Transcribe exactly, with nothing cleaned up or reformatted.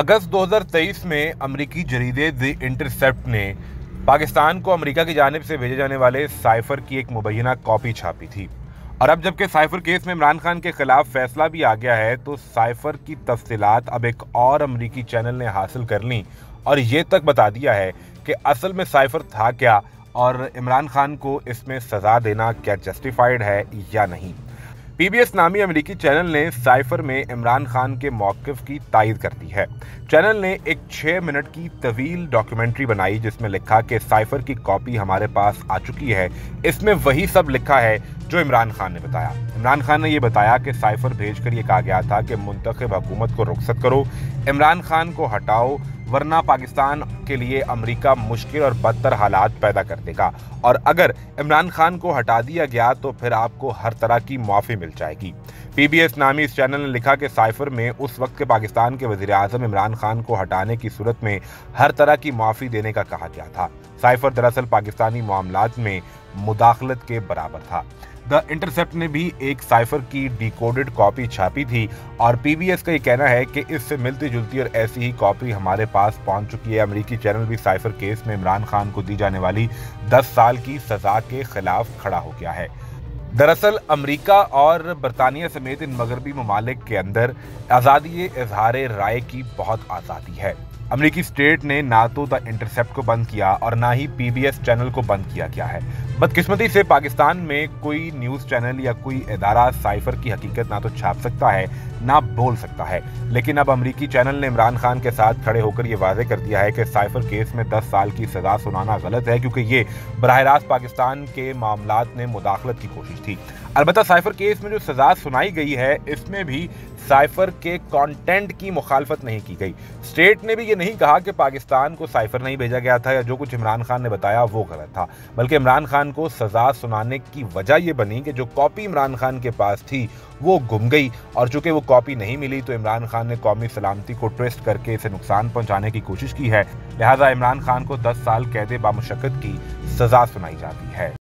अगस्त दो हज़ार तेईस में अमरीकी जरीदे द इंटरसेप्ट ने पाकिस्तान को अमेरिका की जानिब से भेजे जाने वाले साइफर की एक मुबैना कॉपी छापी थी। और अब जबकि साइफर केस में इमरान खान के खिलाफ फैसला भी आ गया है, तो साइफर की तफसीलात अब एक और अमरीकी चैनल ने हासिल कर ली और ये तक बता दिया है कि असल में साइफर था क्या और इमरान खान को इसमें सज़ा देना क्या जस्टिफाइड है या नहीं। पीबीएस नामी अमेरिकी चैनल ने साइफर में इमरान खान के मौक़िफ़ की तायद कर दी है। चैनल ने एक छः मिनट की तवील डॉक्यूमेंट्री बनाई जिसमें लिखा कि साइफर की कॉपी हमारे पास आ चुकी है। इसमें वही सब लिखा है जो इमरान खान ने बताया। इमरान खान ने यह बताया कि साइफर भेजकर ये कहा गया था कि मुंतखब हुकूमत को रुखसत करो, इमरान खान को हटाओ, वरना पाकिस्तान के लिए अमेरिका मुश्किल और बदतर हालात पैदा कर देगा, और अगर इमरान खान को हटा दिया गया तो फिर आपको हर तरह की माफ़ी मिल जाएगी। पीबीएस नामी इस चैनल ने लिखा कि साइफर में उस वक्त के पाकिस्तान के वज़ीर आज़म इमरान खान को हटाने की सूरत में हर तरह की माफ़ी देने का कहा गया था। साइफर दरअसल पाकिस्तानी मामलात में मुदाखलत के बराबर था। द इंटरसेप्ट ने भी एक साइफर की डिकोडेड कॉपी छापी थी और पीबीएस का ये कहना है कि इससे मिलती जुलती और ऐसी ही कॉपी हमारे पास पहुंच चुकी है। अमेरिकी चैनल भी साइफर केस में इमरान खान को दी जाने वाली दस साल की सजा के खिलाफ खड़ा हो गया है। दरअसल अमेरिका और बरतानिया समेत इन मगरबी ममालिक के अंदर आज़ादी इजहार राय की बहुत आज़ादी है। अमेरिकी स्टेट ने ना तो द इंटरसेप्ट को बंद किया और ना ही पीबीएस चैनल को बंद किया गया है। बदकिस्मती से पाकिस्तान में कोई न्यूज़ चैनल या कोई इदारा साइफर की हकीकत ना तो छाप सकता है ना बोल सकता है, लेकिन अब अमेरिकी चैनल ने इमरान खान के साथ खड़े होकर ये वाजे कर दिया है कि साइफर केस में दस साल की सज़ा सुनाना गलत है, क्योंकि ये बराह रास्त पाकिस्तान के मामलात में मुदाखलत की कोशिश थी। अलबत्ता साइफर केस में जो सज़ा सुनाई गई है इसमें भी साइफर के कंटेंट की मुखालफत नहीं की गई। स्टेट ने भी ये नहीं कहा कि पाकिस्तान को साइफर नहीं भेजा गया था या जो कुछ इमरान खान ने बताया वो गलत था, बल्कि इमरान खान को सज़ा सुनाने की वजह ये बनी कि जो कॉपी इमरान खान के पास थी वो गुम गई और चूँकि वो कॉपी नहीं मिली तो इमरान खान ने कौमी सलामती को ट्विस्ट करके इसे नुकसान पहुँचाने की कोशिश की है। लिहाजा इमरान खान को दस साल कैद बामुशक्कत की सज़ा सुनाई जाती है।